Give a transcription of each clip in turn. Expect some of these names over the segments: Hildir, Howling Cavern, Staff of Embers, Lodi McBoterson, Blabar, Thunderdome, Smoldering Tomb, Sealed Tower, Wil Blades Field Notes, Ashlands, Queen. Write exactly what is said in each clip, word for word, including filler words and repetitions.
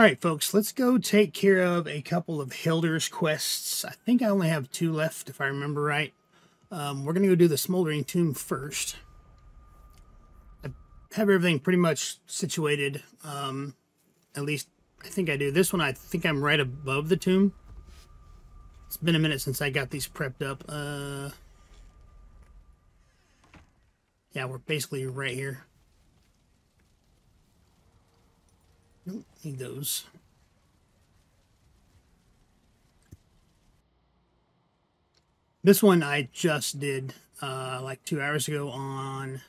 All right, folks, let's go take care of a couple of Hildir's quests. I think I only have two left, if I remember right. Um, we're going to go do the Smoldering Tomb first. I have everything pretty much situated. Um, at least I think I do. This one, I think I'm right above the tomb. It's been a minute since I got these prepped up. Uh, yeah, we're basically right here. Don't need those. This one I just did uh, like two hours ago on.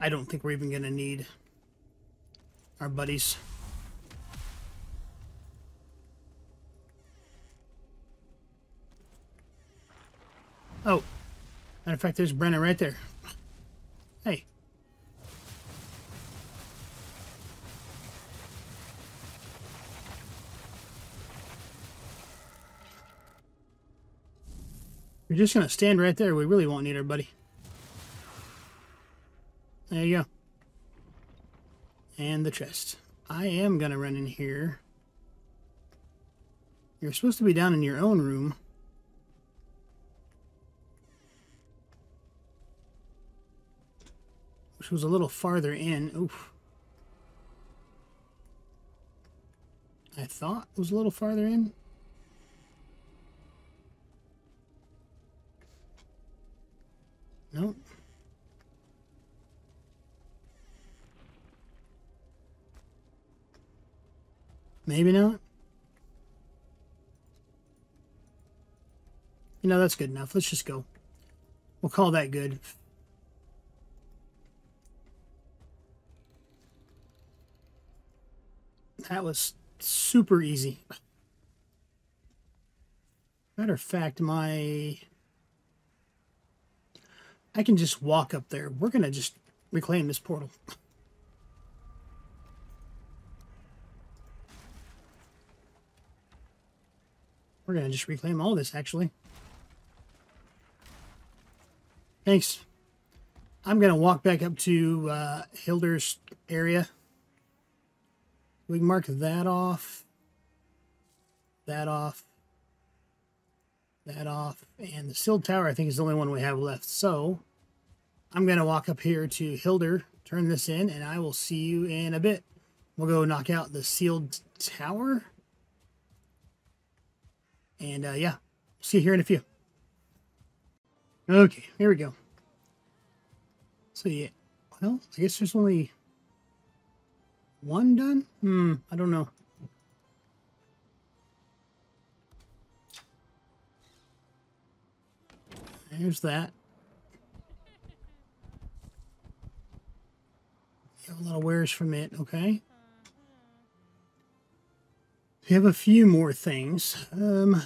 I don't think we're even going to need our buddies. Oh, matter of fact, there's Brenna right there. Hey. We're just going to stand right there. We really won't need our buddy. There you go. And the chest. I am going to run in here. You're supposed to be down in your own room. Which was a little farther in. Oof. I thought it was a little farther in. Nope. Maybe not. You know, that's good enough. Let's just go. We'll call that good. That was super easy. Matter of fact, my... I can just walk up there. We're going to just reclaim this portal. We're going to just reclaim all this, actually. Thanks. I'm going to walk back up to uh, Hildir's area. We can mark that off. That off. That off. And the Sealed Tower, I think, is the only one we have left. So I'm going to walk up here to Hildir, turn this in, and I will see you in a bit. We'll go knock out the Sealed Tower. And, uh, yeah, see you here in a few. Okay, here we go. So, yeah, well, I guess there's only one done? Hmm, I don't know. There's that. You have a lot of wares from it, okay. We have a few more things. Um,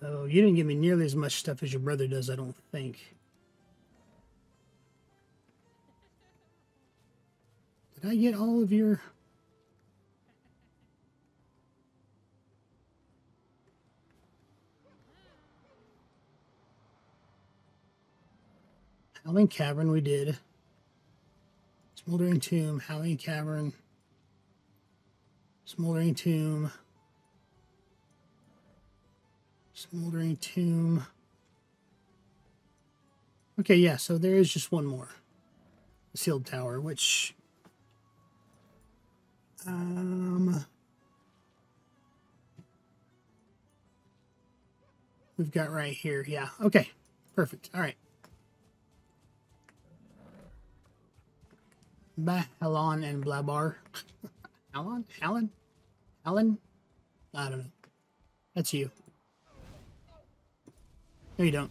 oh, you didn't give me nearly as much stuff as your brother does, I don't think. Did I get all of your... Howling Cavern we did. Smoldering Tomb, Howling Cavern, Smoldering Tomb, Smoldering Tomb. Okay, yeah, so there is just one more. The Sealed Tower, which... Um... We've got right here, yeah. Okay, perfect, all right. Halon and Blabar. Halon? Halon? Halon? I don't know. That's you. No, you don't.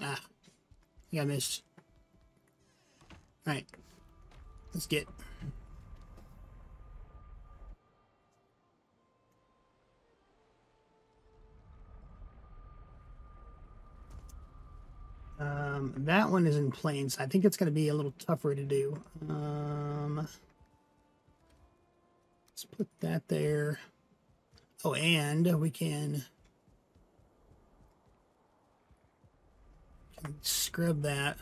Ah. I think I missed. Alright. Let's get. Um, that one is in plains. I think it's going to be a little tougher to do. Um, let's put that there. Oh, and we can Scrub that.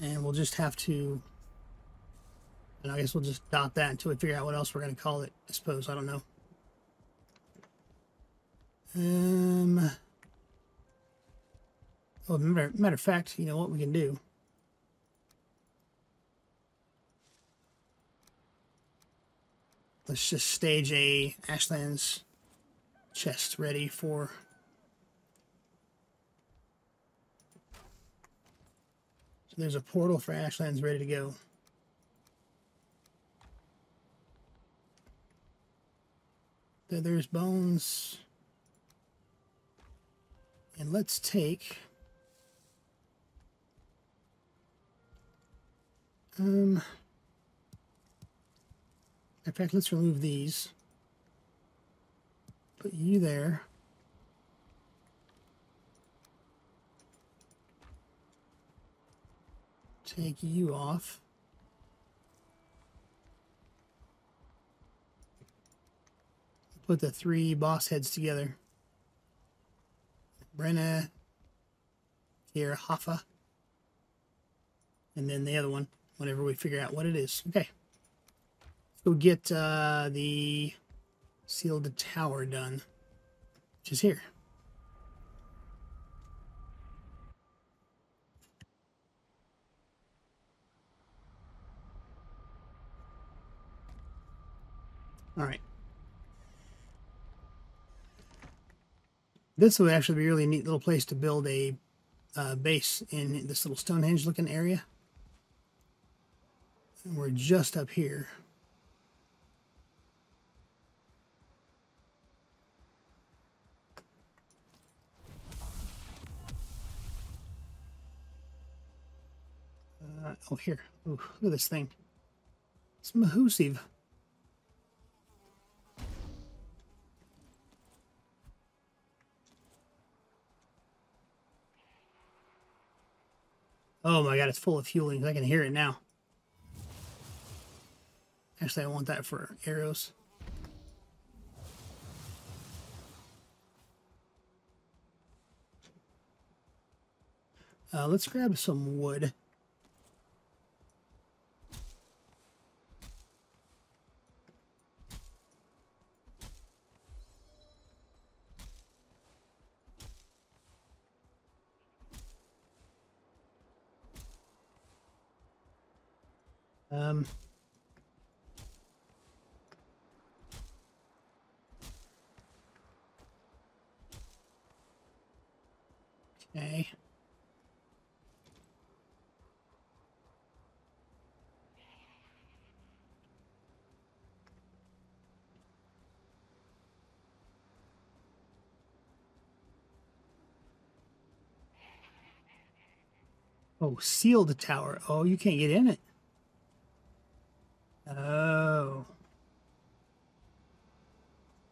And we'll just have to... And I guess we'll just dot that until we figure out what else we're going to call it, I suppose. I don't know. Um... Well, matter, matter of fact, you know what we can do? Let's just stage a Ashlands chest ready for... So there's a portal for Ashlands ready to go. There, there's bones. And let's take... Um, in fact, let's remove these. Put you there. Take you off. Put the three boss heads together. Brenna, here, Hoffa, and then the other one. Whenever we figure out what it is. Okay. Let's go get uh, the Sealed Tower done, which is here. All right. This would actually be a really neat little place to build a uh, base in this little Stonehenge looking area. We're just up here. Uh, oh, here. Ooh, look at this thing. It's massive. Oh my god, it's full of fuelings. I can hear it now. Actually, I want that for arrows. Uh, let's grab some wood. Um... Okay. Oh, Sealed Tower. Oh, you can't get in it. Oh.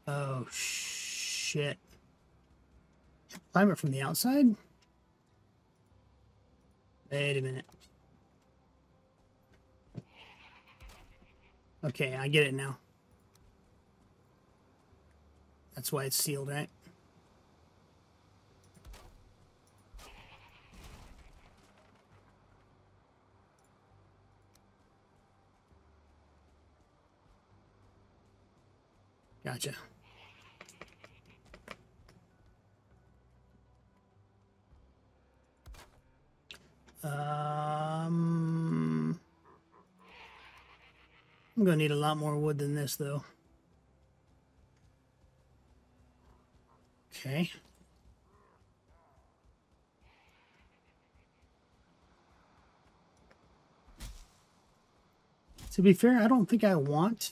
Oh, shit. Climb it from the outside? Wait a minute. Okay, I get it now. That's why it's sealed, right? Gotcha. Um, I'm gonna need a lot more wood than this, though. Okay. To be fair, I don't think I want to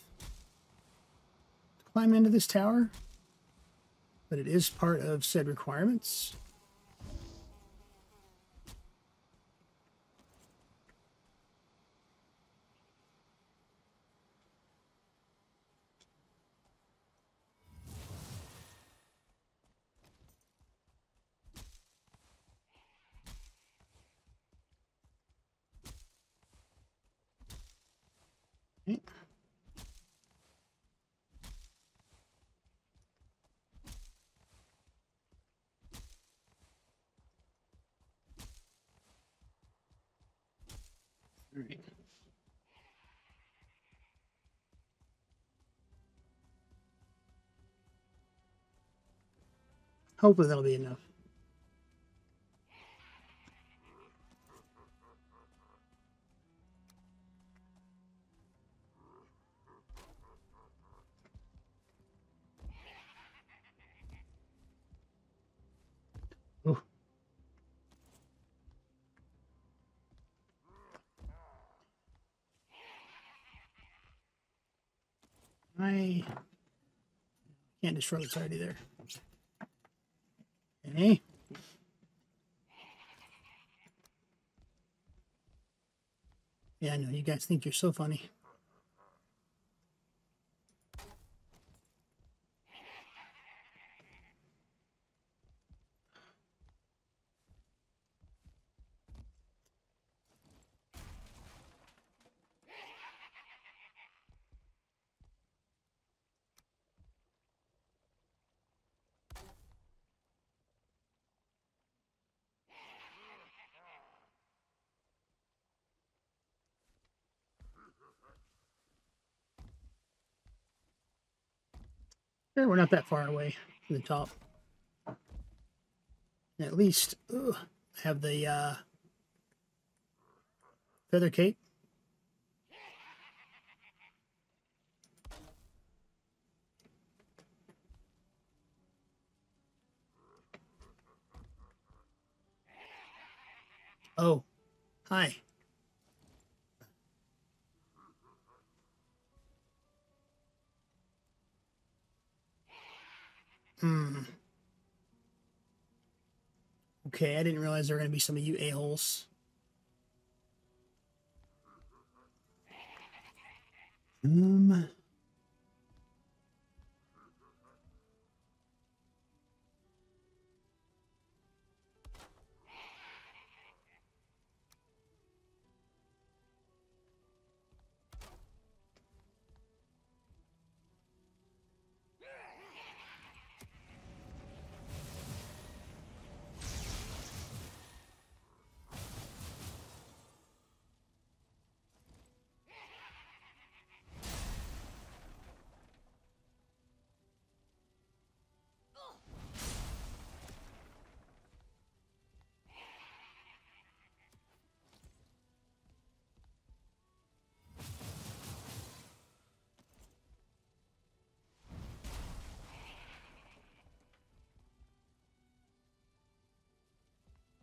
climb into this tower, but it is part of said requirements. Agreed. Hopefully that'll be enough. I can't destroy the side either. Okay. Yeah, I know. You guys think you're so funny. We're not that far away from the top. And at least ugh, have the uh, feather cape. Oh, hi. Hmm. Okay, I didn't realize there were going to be some of you a-holes. Um.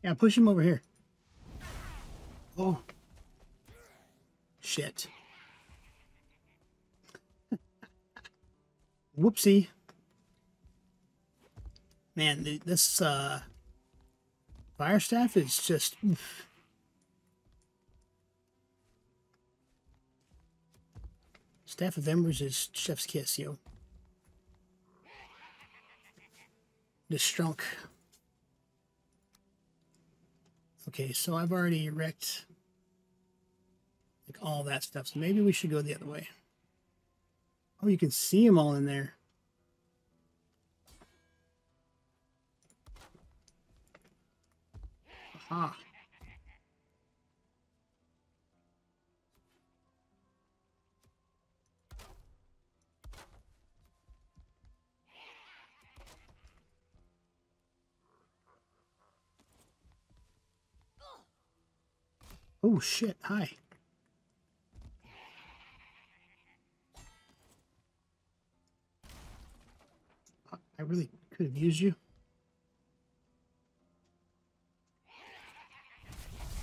Yeah, push him over here. Oh. Shit. Whoopsie. Man, this uh, fire staff is just... Oof. Staff of Embers is chef's kiss, yo. The strunk. Okay, so I've already wrecked like all that stuff, so maybe we should go the other way. Oh, you can see them all in there. Aha. Oh shit, hi. I really could have used you.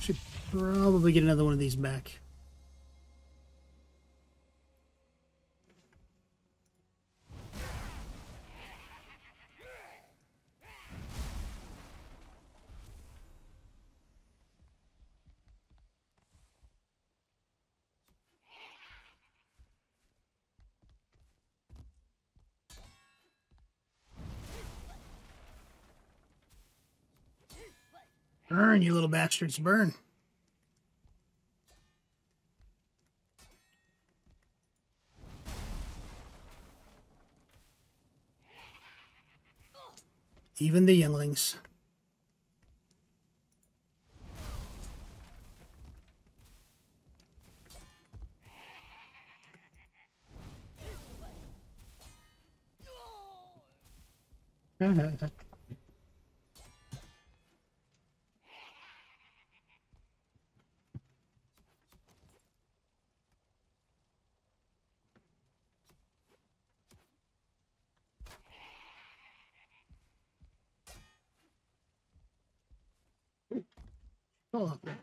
Should probably get another one of these back. Burn, you little bastards, burn. Even the younglings. Oh. Right.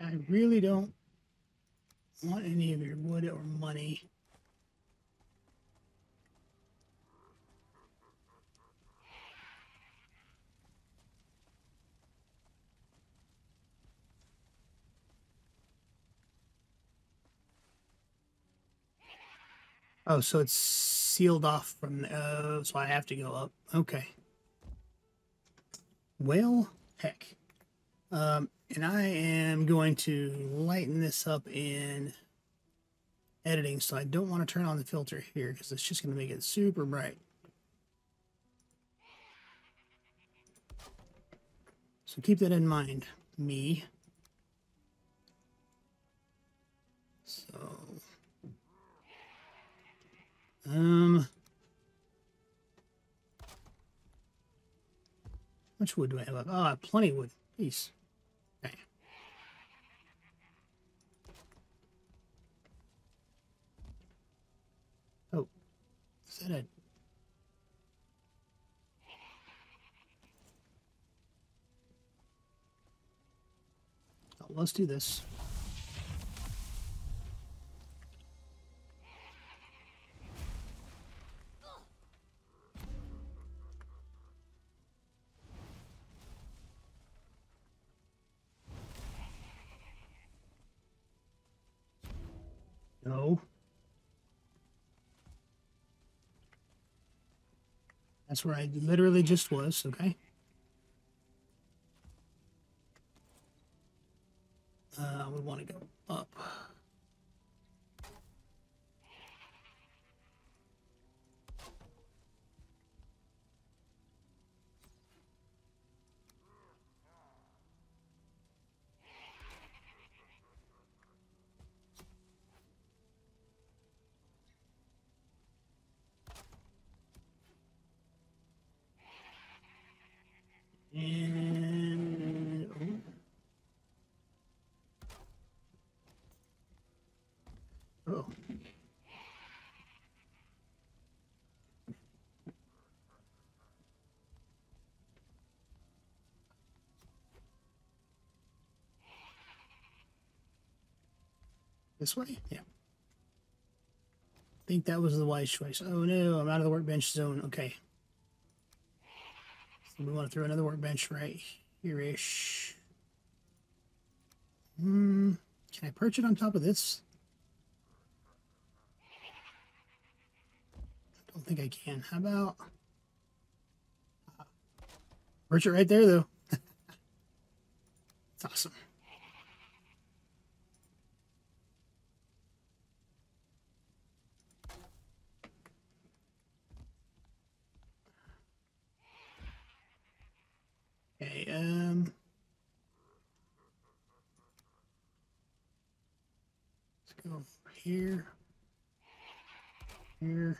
I really don't want any of your wood or money. Oh, so it's sealed off from, uh, so I have to go up. Okay. Well, heck. Um, and I am going to lighten this up in editing, so I don't want to turn on the filter here because it's just going to make it super bright. So keep that in mind, me. So... Um, how much wood do I have left? Oh, I have plenty of wood. Peace. Okay. Oh, is that a... Oh, let's do this. No. That's where I literally just was, okay? Uh, we want to go up. And oh. Oh. This way? Yeah. I think that was the wise choice. Oh no, I'm out of the workbench zone. Okay. We want to throw another workbench right here-ish. Mm, can I perch it on top of this? I don't think I can. How about... Uh, perch it right there, though. It's awesome. Okay, um, let's go here, here.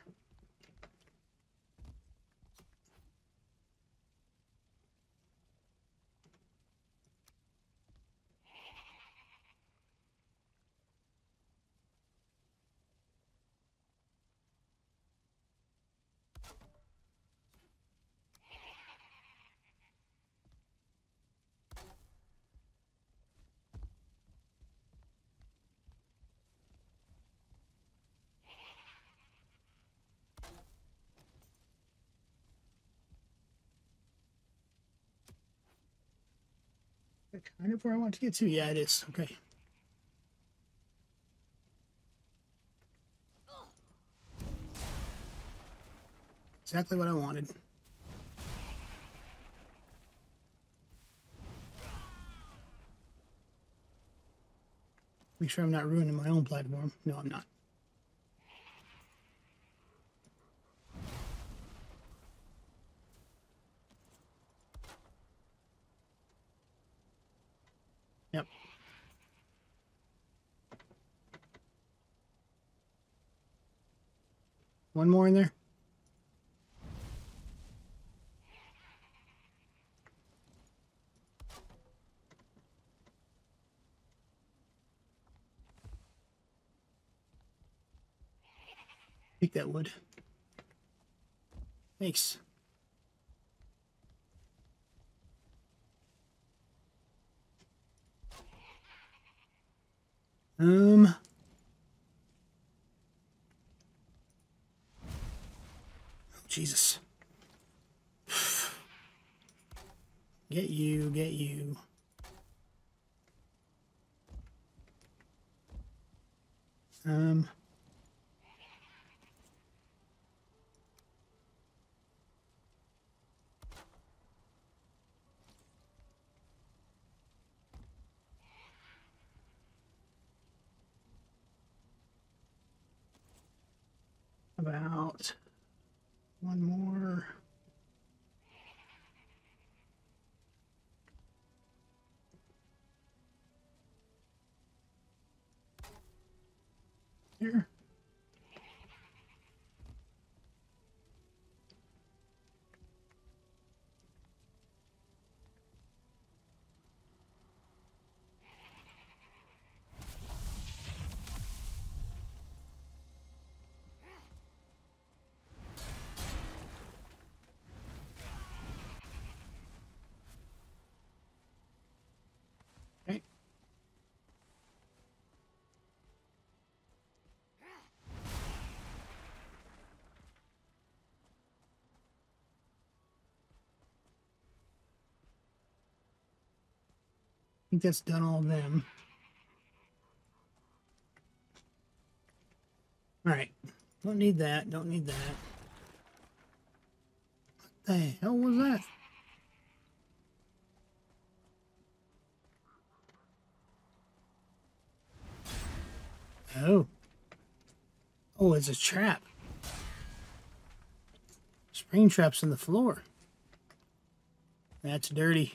that kind of where I want to get to? Yeah, it is. Okay. Exactly what I wanted. Make sure I'm not ruining my own platform. No, I'm not. Yep. One more in there. Take that wood. Thanks. Um. Oh, Jesus. Get you, get you. Um. About one more. Here. I think that's done all of them. All right. Don't need that. Don't need that. What the hell was that? Oh. Oh, it's a trap. Spring traps in the floor. That's dirty.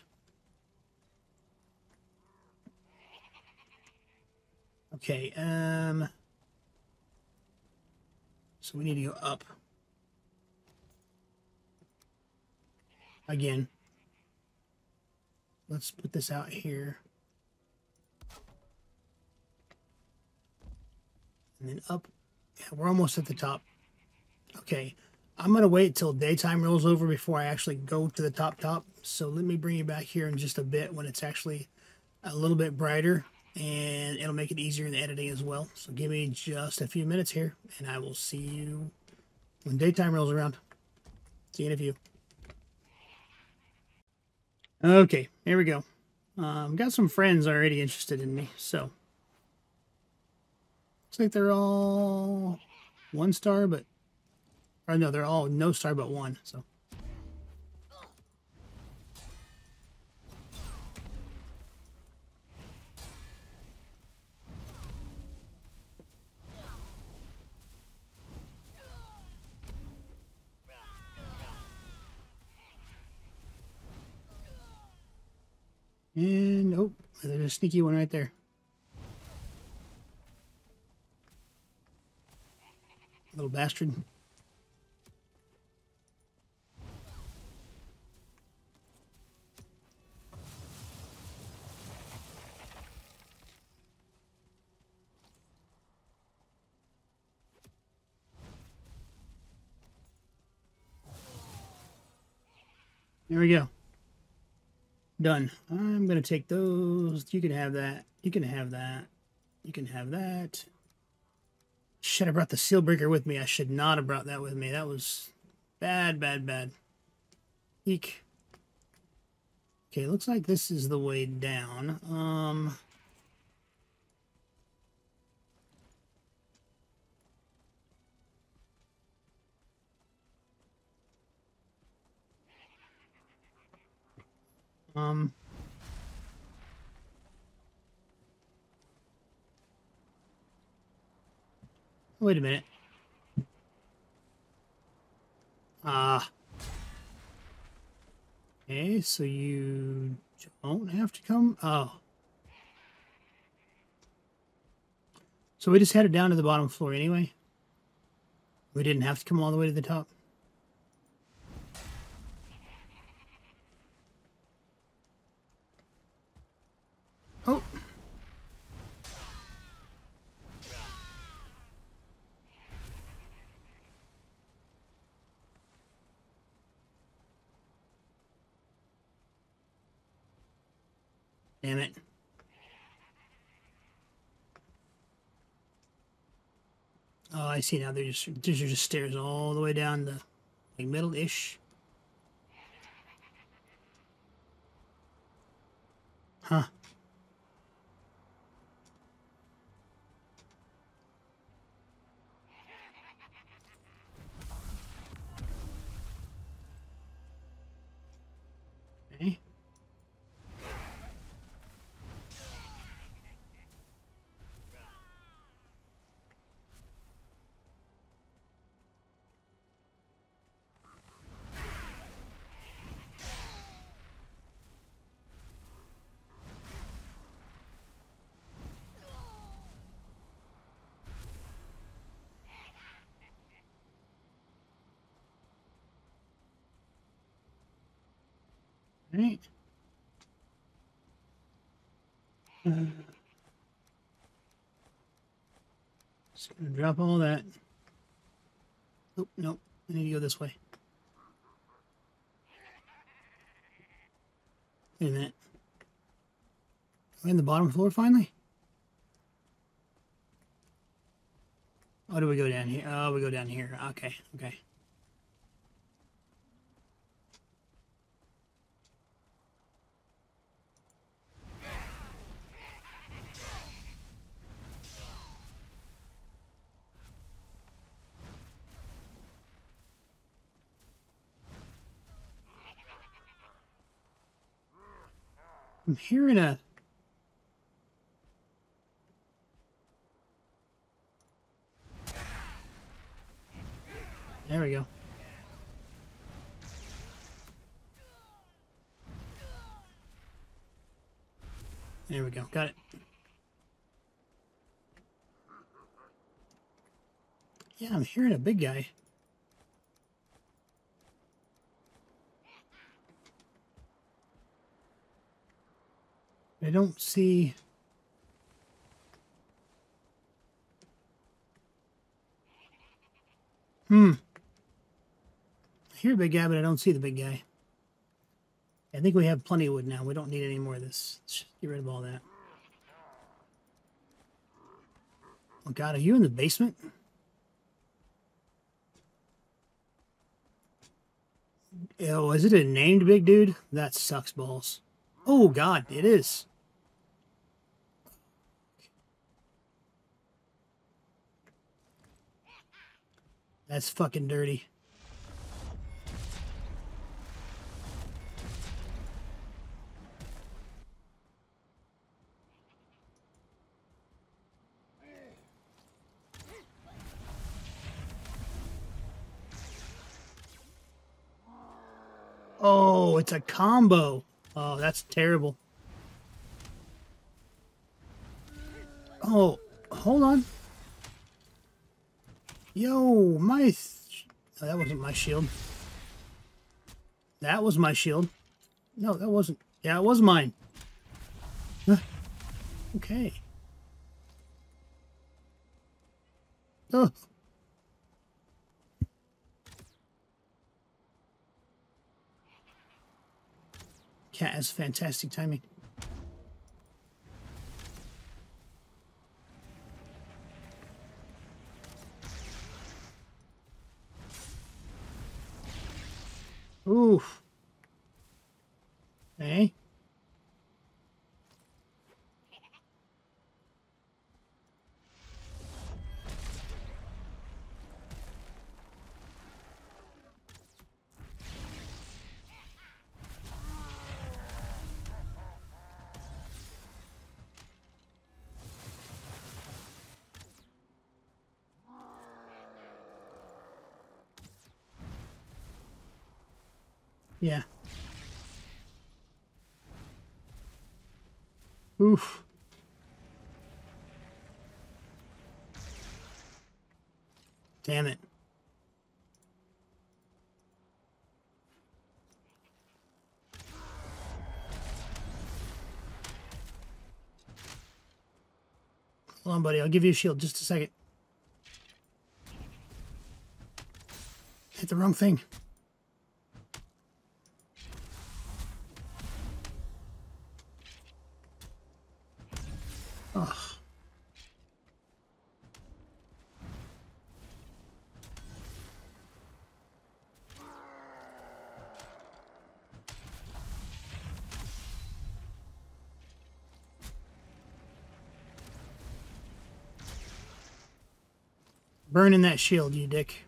Okay, um, so we need to go up again. Let's put this out here and then up. Yeah, we're almost at the top. Okay, I'm going to wait till daytime rolls over before I actually go to the top top. So let me bring you back here in just a bit when it's actually a little bit brighter. And it'll make it easier in the editing as well. So give me just a few minutes here, and I will see you when daytime rolls around. See you in a few. Okay, here we go. Um, got some friends already interested in me, so. Looks like they're all one star, but... Or no, they're all no star but one, so. And, oh, there's a sneaky one right there. Little bastard. There we go. Done. I'm going to take those. You can have that. You can have that. You can have that. Should have brought the seal breaker with me. I should not have brought that with me. That was bad, bad, bad. Eek. Okay, looks like this is the way down. Um... Um... Wait a minute. Ah. Uh, okay, so you don't have to come. Oh. So we just headed down to the bottom floor anyway. We didn't have to come all the way to the top. Oh. Damn it. Oh, I see now. They're just, these are just stairs all the way down the like, middle-ish. Huh. Right. Uh, just gonna drop all that. Nope, nope. I need to go this way. Wait a minute. We're in the bottom floor finally. Oh, do we go down here? Oh, we go down here. Okay, okay. I'm hearing a... There we go. There we go. Got it. Yeah, I'm hearing a big guy. I don't see... Hmm. I hear a big guy, but I don't see the big guy. I think we have plenty of wood now. We don't need any more of this. Let's get rid of all that. Oh God, are you in the basement? Oh, is it a named big dude? That sucks balls. Oh God, it is. That's fucking dirty. Oh, it's a combo. Oh, that's terrible. Oh, hold on. Yo, my... Th oh, that wasn't my shield. That was my shield. No, that wasn't. Yeah, it was mine. Huh. Okay. Oh. Cat has fantastic timing. Oof. Hey. Okay. Yeah. Oof. Damn it. Hold on, buddy. I'll give you a shield. Just a second. Hit the wrong thing. Ugh. Burning that shield, you dick.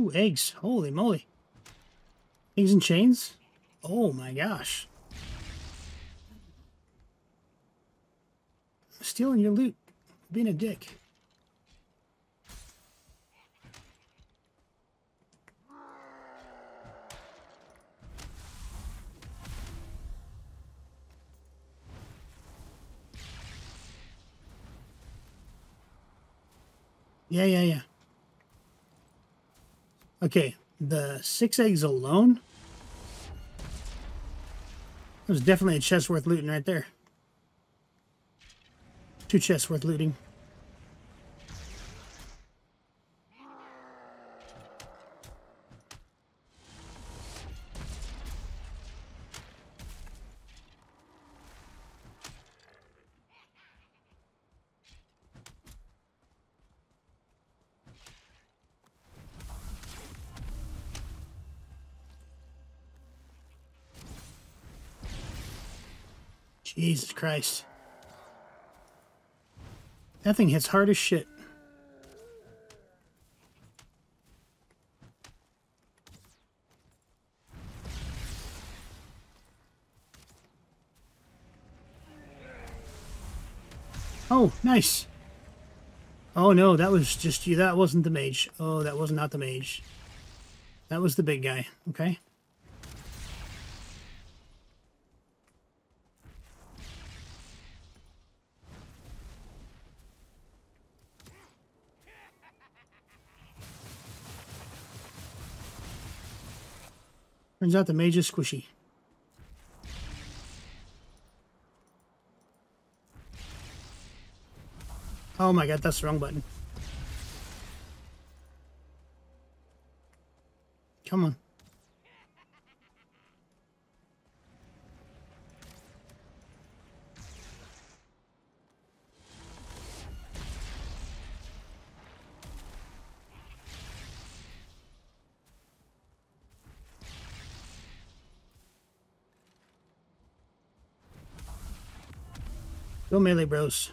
Ooh, eggs. Holy moly. Eggs and chains? Oh my gosh. Stealing your loot. Being a dick. Yeah, yeah, yeah. Okay, the six eggs alone? There's definitely a chest worth looting right there. Two chests worth looting. Jesus Christ. That thing hits hard as shit. Oh, nice. Oh no, that was just you. That wasn't the mage. Oh, that was not the mage. That was the big guy. Okay. Turns out the mage is squishy. Oh my god, that's the wrong button. Come on. Go melee, bros.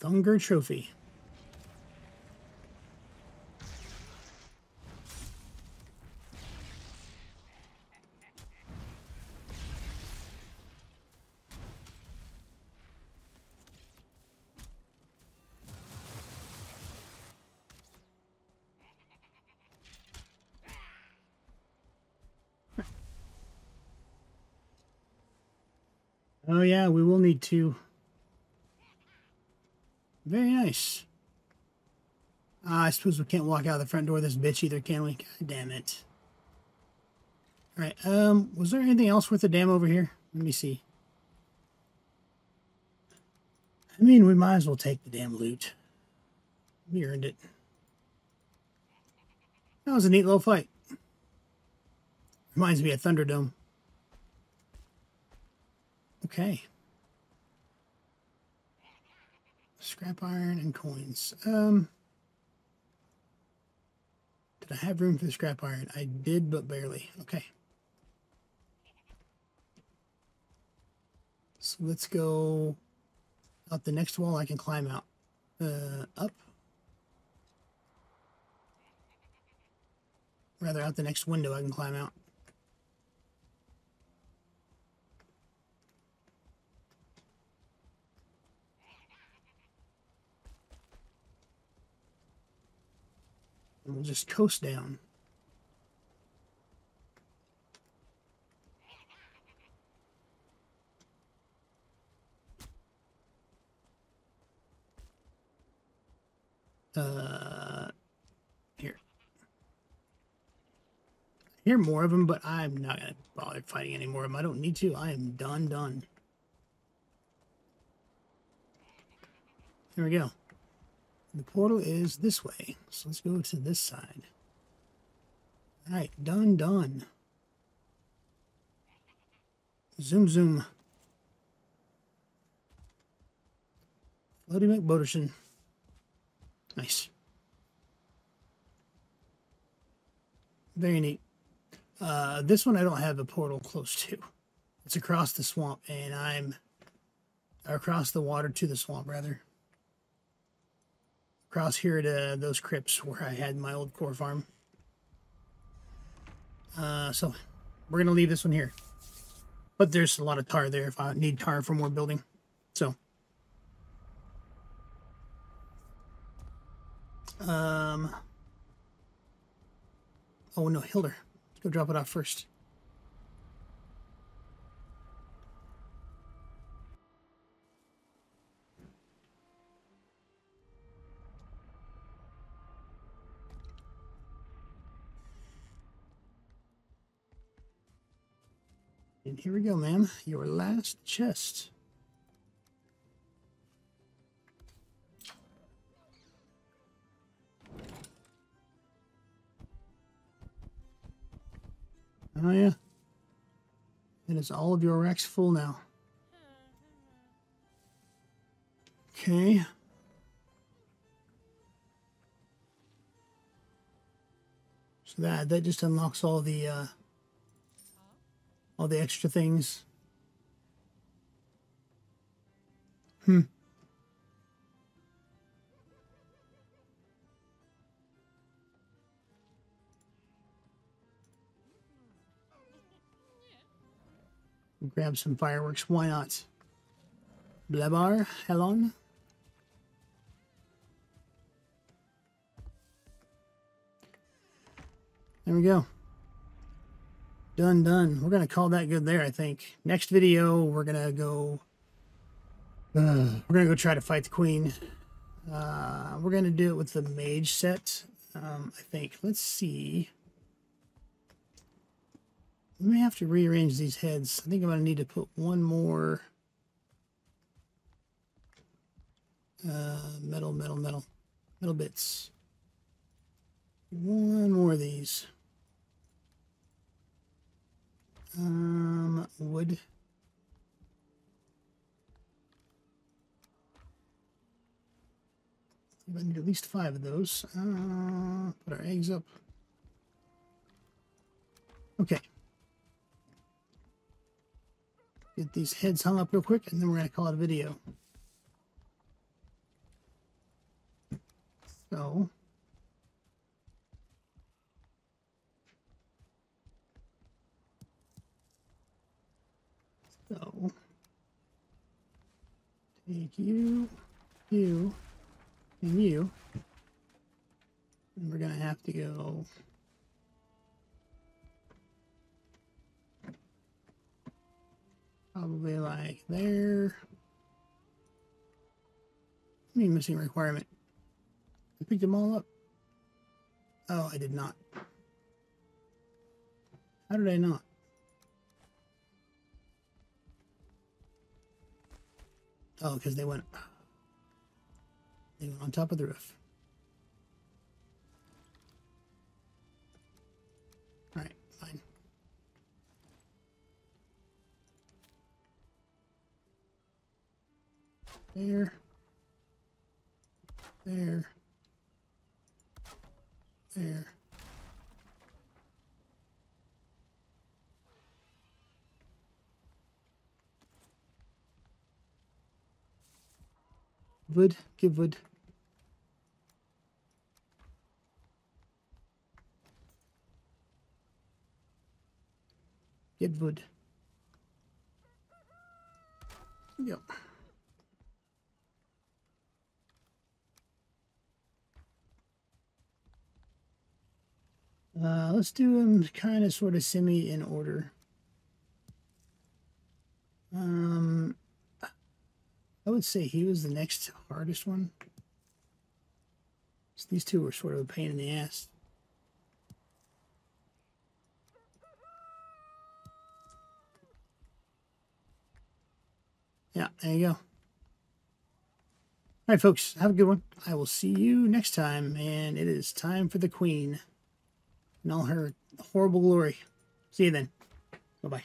Thunder trophy. Oh yeah, we will need to. Very nice. Uh, I suppose we can't walk out the front door of this bitch either, can we? God damn it. Alright, um, was there anything else worth a damn over here? Let me see. I mean, we might as well take the damn loot. We earned it. That was a neat little fight. Reminds me of Thunderdome. Okay. Scrap iron and coins. Um, did I have room for the scrap iron? I did, but barely. Okay. So let's go up the next wall. I can climb out. Uh, up. Rather, out the next window I can climb out. And we'll just coast down. Uh, here. I hear more of them, but I'm not going to bother fighting any more of them. I don't need to. I am done, done. There we go. The portal is this way, so let's go to this side. All right, done, done. Zoom, zoom. Lodi McBoterson. Nice. Very neat. Uh, this one I don't have a portal close to. It's across the swamp, and I'm... Or across the water to the swamp, rather. Across here to those crypts where I had my old core farm. Uh, so, we're going to leave this one here. But there's a lot of tar there if I need tar for more building. So... Um. Oh no, Hildir. Let's go drop it off first. And here we go, ma'am. Your last chest. Oh yeah, and it's all of your racks full now. Okay. So that that just unlocks all the uh, all the extra things. Hmm. Grab some fireworks, why not? Blabar, Helon. There we go. Done, done. We're going to call that good there, I think. Next video, we're going to go... Uh, we're going to go try to fight the Queen. Uh, we're going to do it with the mage set, um, I think. Let's see... We may have to rearrange these heads. I think I'm going to need to put one more uh, metal, metal, metal, metal bits. One more of these. Um, wood. I need at least five of those. Uh, put our eggs up. Okay. Get these heads hung up real quick, and then we're going to call it a video. So. So. Take you, you, and you. And we're going to have to go... Probably like there. Any missing requirement? I picked them all up. Oh, I did not. How did I not? Oh, because they went... They went on top of the roof. Alright, fine. There. There. There. Wood, give wood. Get wood. Yep. Uh, let's do them kind of, sort of, semi in order. Um, I would say he was the next hardest one. So these two were sort of a pain in the ass. Yeah, there you go. All right, folks, have a good one. I will see you next time, and it is time for the Queen. In all her horrible glory. See you then. Bye-bye.